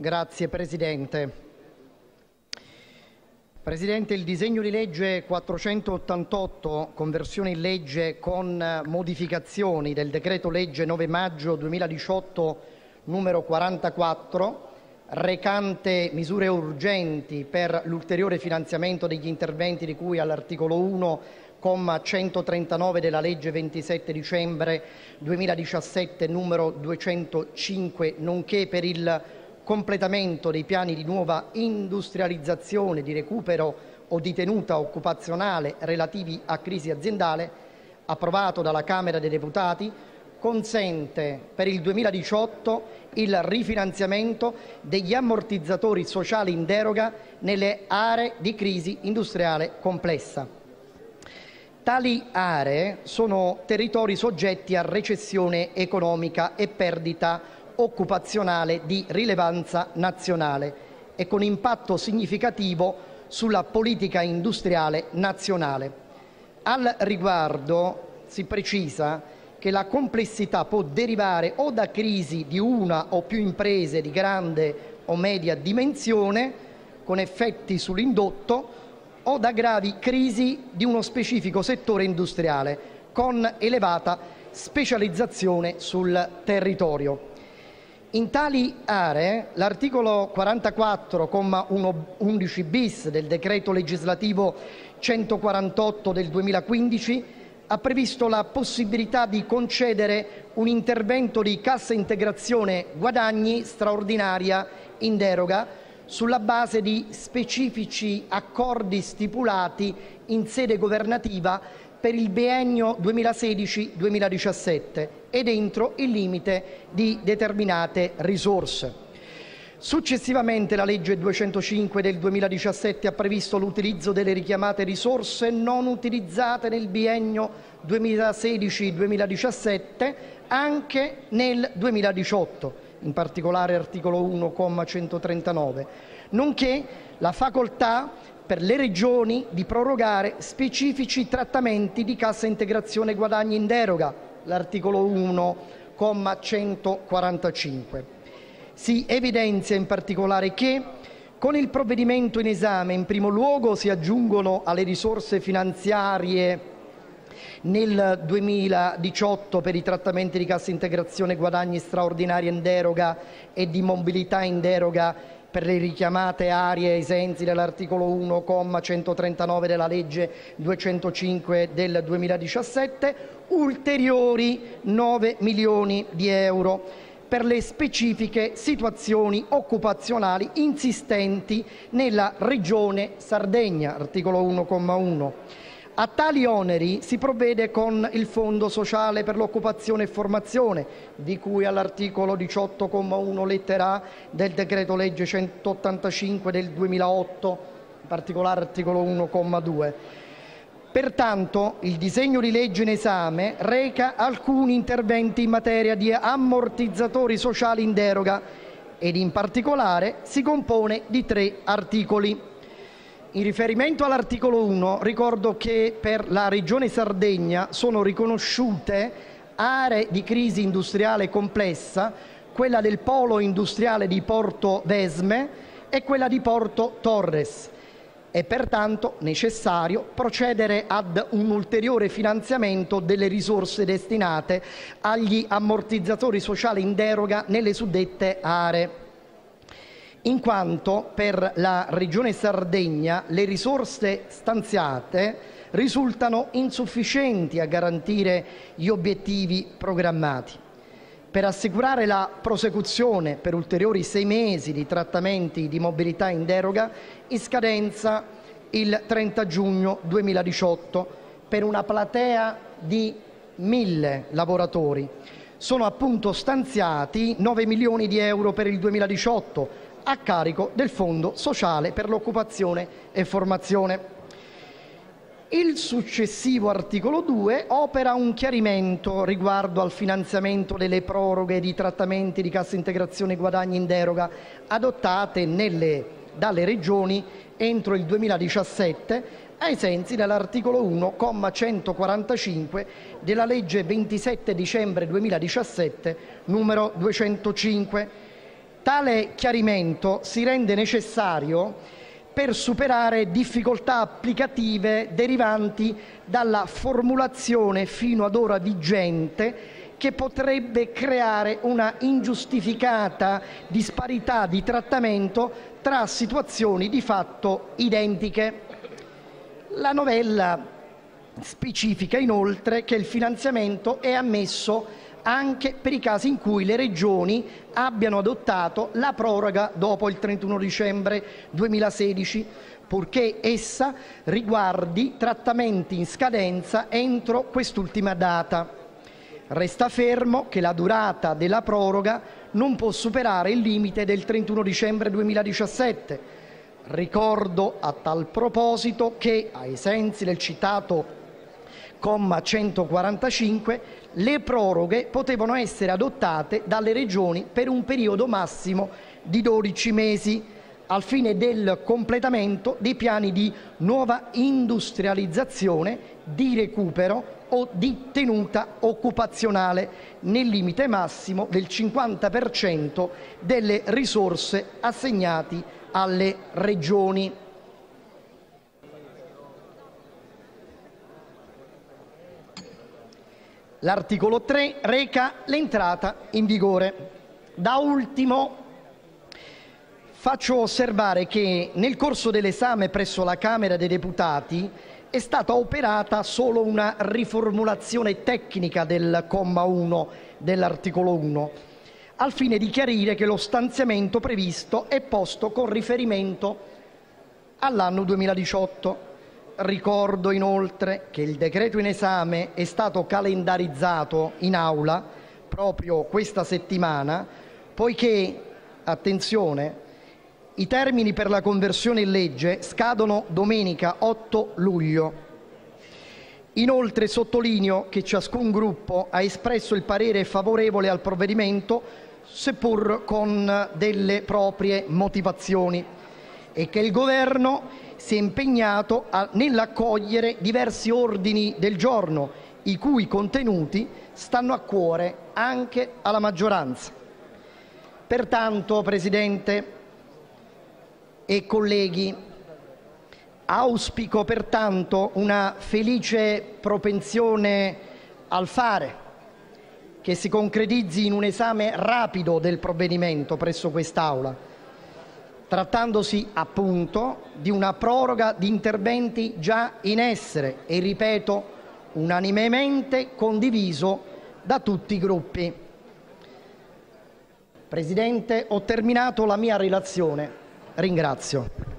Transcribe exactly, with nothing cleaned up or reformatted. Grazie Presidente. Presidente, il disegno di legge quattrocentottantotto, conversione in legge con modificazioni del decreto legge nove maggio duemiladiciotto numero quarantaquattro, recante misure urgenti per l'ulteriore finanziamento degli interventi di cui all'articolo uno, comma centotrentanove della legge ventisette dicembre duemiladiciassette numero duecentocinque, nonché per il completamento dei piani di nuova industrializzazione, di recupero o di tenuta occupazionale relativi a crisi aziendale, approvato dalla Camera dei Deputati, consente per il duemiladiciotto il rifinanziamento degli ammortizzatori sociali in deroga nelle aree di crisi industriale complessa. Tali aree sono territori soggetti a recessione economica e perdita occupazionale di rilevanza nazionale e con impatto significativo sulla politica industriale nazionale. Al riguardo si precisa che la complessità può derivare o da crisi di una o più imprese di grande o media dimensione con effetti sull'indotto, o da gravi crisi di uno specifico settore industriale con elevata specializzazione sul territorio. In tali aree l'articolo quarantaquattro, comma undici bis del decreto legislativo centoquarantotto del duemilaquindici ha previsto la possibilità di concedere un intervento di cassa integrazione guadagni straordinaria in deroga sulla base di specifici accordi stipulati in sede governativa per il biennio duemilasedici duemiladiciassette e dentro il limite di determinate risorse. Successivamente la legge duecentocinque del duemiladiciassette ha previsto l'utilizzo delle richiamate risorse non utilizzate nel biennio duemilasedici duemiladiciassette anche nel duemiladiciotto. In particolare articolo uno, comma centotrentanove, nonché la facoltà per le regioni di prorogare specifici trattamenti di cassa integrazione guadagni in deroga, l'articolo uno, comma centoquarantacinque. Si evidenzia in particolare che con il provvedimento in esame in primo luogo si aggiungono alle risorse finanziarie nel duemiladiciotto per i trattamenti di cassa integrazione guadagni straordinaria in deroga e di mobilità in deroga per le richiamate aree ai sensi dell'articolo uno, comma centotrentanove della legge duecentocinque del duemiladiciassette, ulteriori nove milioni di euro per le specifiche situazioni occupazionali insistenti nella Regione Sardegna, articolo uno, comma uno. A tali oneri si provvede con il Fondo Sociale per l'Occupazione e Formazione, di cui all'articolo diciotto comma uno lettera A del decreto legge centottantacinque del duemilaotto, in particolare articolo uno comma due. Pertanto il disegno di legge in esame reca alcuni interventi in materia di ammortizzatori sociali in deroga ed in particolare si compone di tre articoli. In riferimento all'articolo uno, ricordo che per la Regione Sardegna sono riconosciute aree di crisi industriale complessa, quella del polo industriale di Porto Vesme e quella di Porto Torres. È pertanto necessario procedere ad un ulteriore finanziamento delle risorse destinate agli ammortizzatori sociali in deroga nelle suddette aree, in quanto per la Regione Sardegna le risorse stanziate risultano insufficienti a garantire gli obiettivi programmati. Per assicurare la prosecuzione per ulteriori sei mesi di trattamenti di mobilità in deroga in scadenza il trenta giugno duemiladiciotto per una platea di mille lavoratori, sono appunto stanziati nove milioni di euro per il duemiladiciotto a carico del Fondo Sociale per l'Occupazione e Formazione. Il successivo articolo due opera un chiarimento riguardo al finanziamento delle proroghe di trattamenti di cassa integrazione guadagni in deroga adottate nelle, dalle Regioni entro il duemiladiciassette ai sensi dell'articolo uno, comma centoquarantacinque della legge ventisette dicembre duemiladiciassette numero duecentocinque. Tale chiarimento si rende necessario per superare difficoltà applicative derivanti dalla formulazione fino ad ora vigente, che potrebbe creare una ingiustificata disparità di trattamento tra situazioni di fatto identiche. La novella specifica inoltre che il finanziamento è ammesso anche per i casi in cui le regioni abbiano adottato la proroga dopo il trentuno dicembre duemilasedici, purché essa riguardi trattamenti in scadenza entro quest'ultima data. Resta fermo che la durata della proroga non può superare il limite del trentuno dicembre duemiladiciassette. Ricordo a tal proposito che, ai sensi del citato comma centoquarantacinque, le proroghe potevano essere adottate dalle regioni per un periodo massimo di dodici mesi, al fine del completamento dei piani di nuova industrializzazione, di recupero o di tenuta occupazionale, nel limite massimo del cinquanta per cento delle risorse assegnate alle regioni. L'articolo tre reca l'entrata in vigore. Da ultimo faccio osservare che nel corso dell'esame presso la Camera dei Deputati è stata operata solo una riformulazione tecnica del comma uno dell'articolo uno, al fine di chiarire che lo stanziamento previsto è posto con riferimento all'anno duemiladiciotto. Ricordo inoltre che il decreto in esame è stato calendarizzato in aula proprio questa settimana, poiché, attenzione, i termini per la conversione in legge scadono domenica otto luglio. Inoltre sottolineo che ciascun gruppo ha espresso il parere favorevole al provvedimento, seppur con delle proprie motivazioni, e che il Governo si è impegnato a, nell'accogliere diversi ordini del giorno, i cui contenuti stanno a cuore anche alla maggioranza. Pertanto, Presidente e colleghi, auspico pertanto una felice propensione al fare, che si concretizzi in un esame rapido del provvedimento presso quest'Aula, trattandosi appunto di una proroga di interventi già in essere e, ripeto, unanimemente condiviso da tutti i gruppi. Presidente, ho terminato la mia relazione. Ringrazio.